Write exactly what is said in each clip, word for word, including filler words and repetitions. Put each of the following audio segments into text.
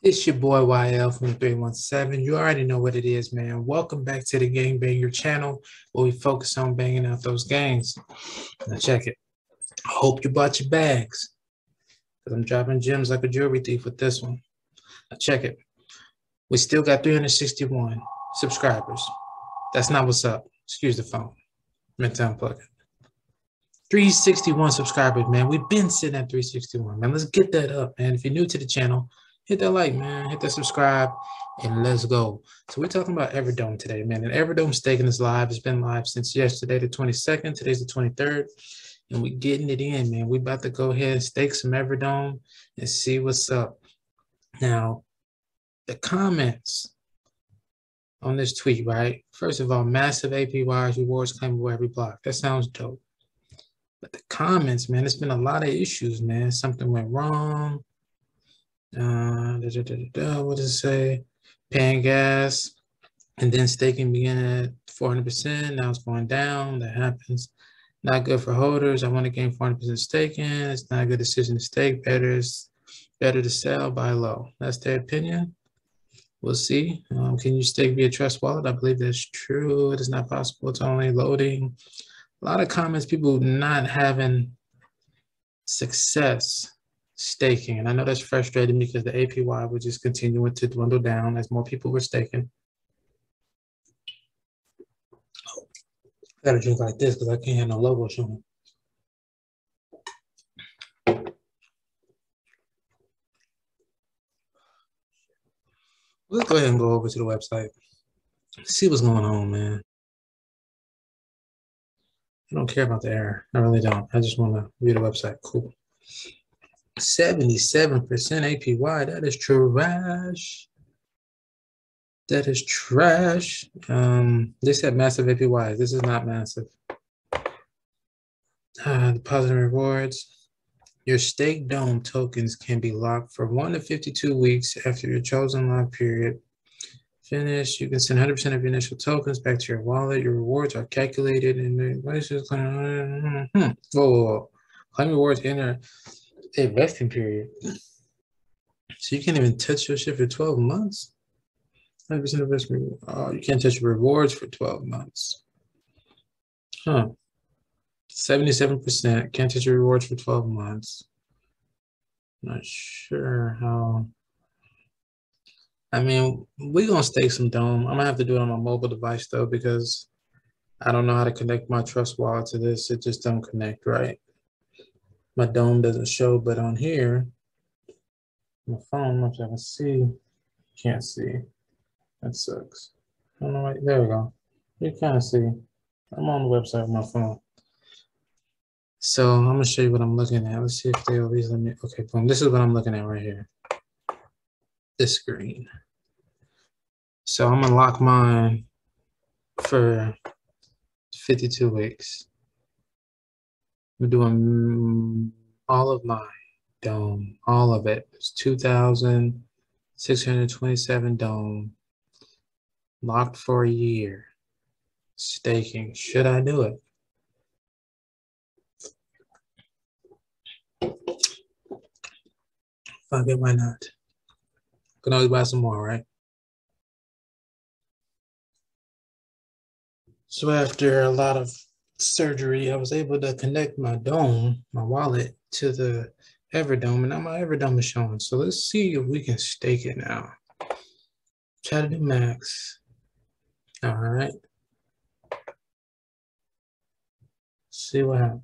It's your boy Y L from three one seven. You already know what it is, man. Welcome back to the Gain Banger channel, where we focus on banging out those gains. Now check it. I hope you bought your bags, because I'm dropping gems like a jewelry thief with this one. Now check it. We still got three hundred sixty-one subscribers. That's not what's up. Excuse the phone. Meant to unplug it. three sixty-one subscribers, man. We've been sitting at three sixty-one, man. Let's get that up, man. If you're new to the channel, hit that like, man, hit that subscribe, and let's go. So we're talking about Everdome today, man. And Everdome's taking us live. It's been live since yesterday, the twenty-second. Today's the twenty-third. And we're getting it in, man. We're about to go ahead and stake some Everdome and see what's up. Now, the comments on this tweet, right? First of all, massive A P Ys, rewards claimable every block. That sounds dope. But the comments, man, it's been a lot of issues, man. Something went wrong. Uh, da, da, da, da, what does it say? Paying gas and then staking began at four hundred percent. Now it's going down. That happens. Not good for holders. I want to gain four hundred percent staking. It's not a good decision to stake. Better is better to sell, buy low. That's their opinion. We'll see. Um, can you stake via Trust Wallet? I believe that's true. It is not possible. It's only loading. A lot of comments, people not having success staking. And I know that's frustrating because the A P Y was just continuing to dwindle down as more people were staking. Oh, I gotta drink like this because I can't have no logo showing. Let's go ahead and go over to the website. See what's going on, man. I don't care about the error. I really don't. I just want to view the website. Cool. seventy-seven percent A P Y. That is trash. That is trash. Um, they said massive A P Ys. This is not massive. Uh, deposit rewards. Your stake dome tokens can be locked for one to fifty-two weeks after your chosen lock period. Finish. You can send one hundred percent of your initial tokens back to your wallet. Your rewards are calculated in the hmm. whoa, whoa, whoa. Claim rewards enter a vesting period. So you can't even touch your shit for twelve months. one hundred percent of vesting. Oh, you can't touch your rewards for twelve months. Huh. seventy-seven percent can't touch your rewards for twelve months. Not sure how. I mean, we're going to stake some dome. I'm going to have to do it on my mobile device, though, because I don't know how to connect my Trust Wallet to this. It just don't connect, right? My dome doesn't show, but on here, my phone, which I can see, can't see. That sucks. I don't know why, there we go. You kind of see. I'm on the website with my phone. So I'm going to show you what I'm looking at. Let's see if they always let me. Okay, boom. This is what I'm looking at right here. This screen. So I'm gonna lock mine for fifty-two weeks. We're doing all of my dome, all of it. It's two thousand six hundred twenty-seven dome, locked for a year, staking. Should I do it? Fuck it, why not? Can always buy some more, right? So after a lot of surgery, I was able to connect my dome, my wallet, to the Everdome, and now my Everdome is showing. So let's see if we can stake it now. Try to do max. All right. See what happens.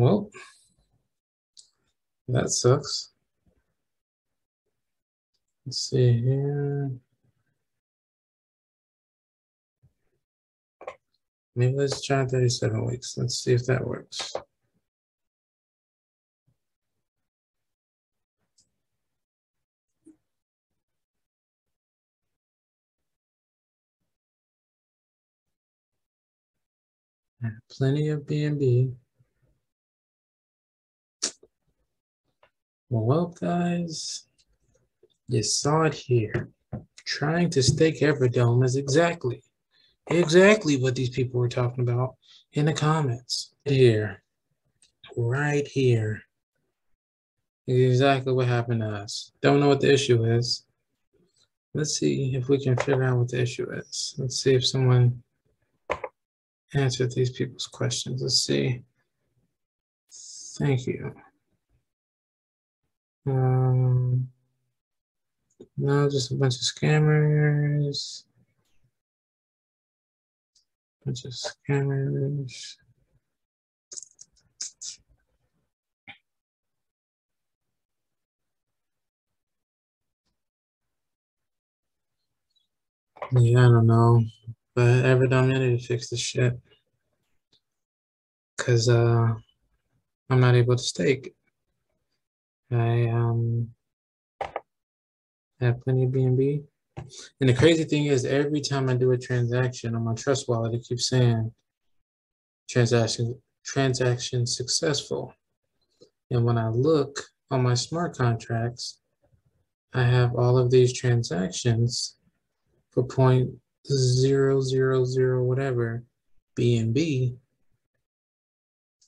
Well, that sucks. Let's see here. Maybe let's try thirty-seven weeks. Let's see if that works. Plenty of B N B. Well, guys, you saw it here. trying to stake Everdome is exactly, exactly what these people were talking about in the comments. Here, right here, is exactly what happened to us. Don't know what the issue is. Let's see if we can figure out what the issue is. Let's see if someone answered these people's questions. Let's see. Thank you. Um, no, just a bunch of scammers. Bunch of scammers. Yeah, I don't know. But Everdome, I need to fix this shit. Cause uh I'm not able to stake. I um have plenty of B N B. And the crazy thing is, every time I do a transaction on my trust wallet, it keeps saying transaction transaction successful. And when I look on my smart contracts, I have all of these transactions for point zero zero zero whatever B N B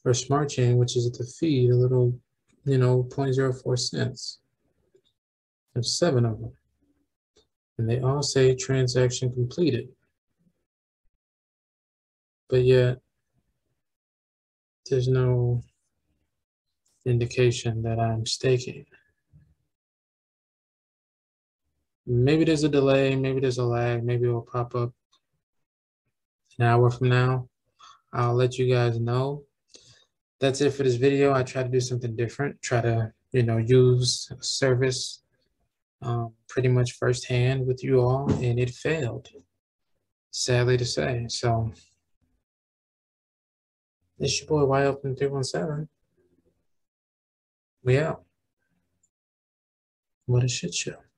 or smart chain, which is at the feed, a little, you know, point zero four cents. There's seven of them. And they all say transaction completed. But yet, there's no indication that I'm staking. Maybe there's a delay, maybe there's a lag, maybe it'll pop up an hour from now. I'll let you guys know. That's it for this video. I try to do something different, try to, you know, use a service Um, pretty much firsthand with you all, and it failed, sadly to say. So, it's your boy Y Open three one seven. We out. What a shit show.